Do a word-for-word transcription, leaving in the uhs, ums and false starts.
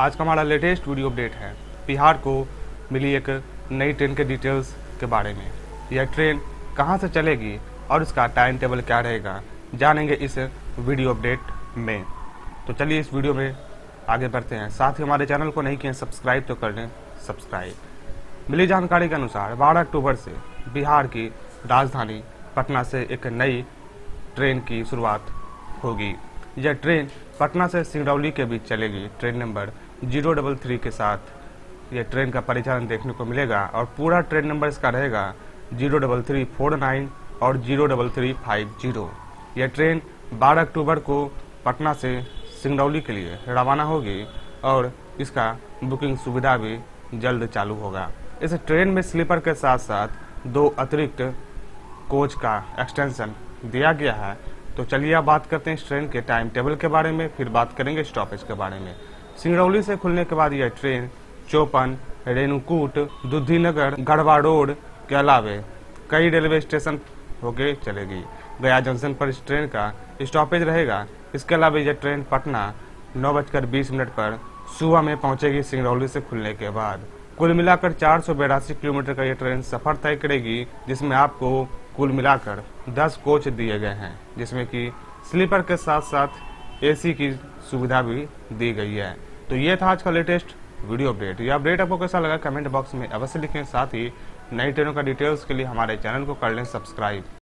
आज का हमारा लेटेस्ट वीडियो अपडेट है। बिहार को मिली एक नई ट्रेन के डिटेल्स के बारे में, यह ट्रेन कहां से चलेगी और इसका टाइम टेबल क्या रहेगा, जानेंगे इस वीडियो अपडेट में। तो चलिए इस वीडियो में आगे बढ़ते हैं। साथ ही हमारे चैनल को नहीं किए सब्सक्राइब तो कर लें सब्सक्राइब। मिली जानकारी के अनुसार बारह अक्टूबर से बिहार की राजधानी पटना से एक नई ट्रेन की शुरुआत होगी। यह ट्रेन पटना से सिंगरौली के बीच चलेगी। Train number zero double three के साथ यह ट्रेन का परिचालन देखने को मिलेगा और पूरा ट्रेन नंबर इसका रहेगा zero double three four nine और zero double three five zero. यह ट्रेन बारह अक्टूबर को पटना से सिंगरौली के लिए रवाना होगी और इसका बुकिंग सुविधा भी जल्द चालू होगा। इस ट्रेन में स्लीपर के साथ साथ दो अतिरिक्त कोच का एक्सटेंशन दिया गया है। तो चलिए अब बात करते हैं इस ट्रेन के टाइम टेबल के बारे में, फिर बात करेंगे स्टॉपेज के बारे में। सिंगरौली से खुलने के बाद यह ट्रेन चौपन, रेणुकूट, दुधीनगर, गढ़वा रोड के अलावे कई रेलवे स्टेशन होके चलेगी। गया जंक्शन पर इस ट्रेन का स्टॉपेज रहेगा। इसके अलावा यह ट्रेन पटना नौ बजकर बीस मिनट पर सुबह में पहुँचेगी। सिंगरौली से खुलने के बाद कुल मिलाकर चार सौ बेरासी किलोमीटर का यह ट्रेन सफर तय करेगी, जिसमें आपको कुल मिलाकर दस कोच दिए गए हैं, जिसमें कि स्लीपर के साथ साथ एसी की सुविधा भी दी गई है। तो ये था आज का लेटेस्ट वीडियो अपडेट। यह अपडेट आपको कैसा लगा कमेंट बॉक्स में अवश्य लिखें। साथ ही नई ट्रेनों का डिटेल्स के लिए हमारे चैनल को कर लें सब्सक्राइब।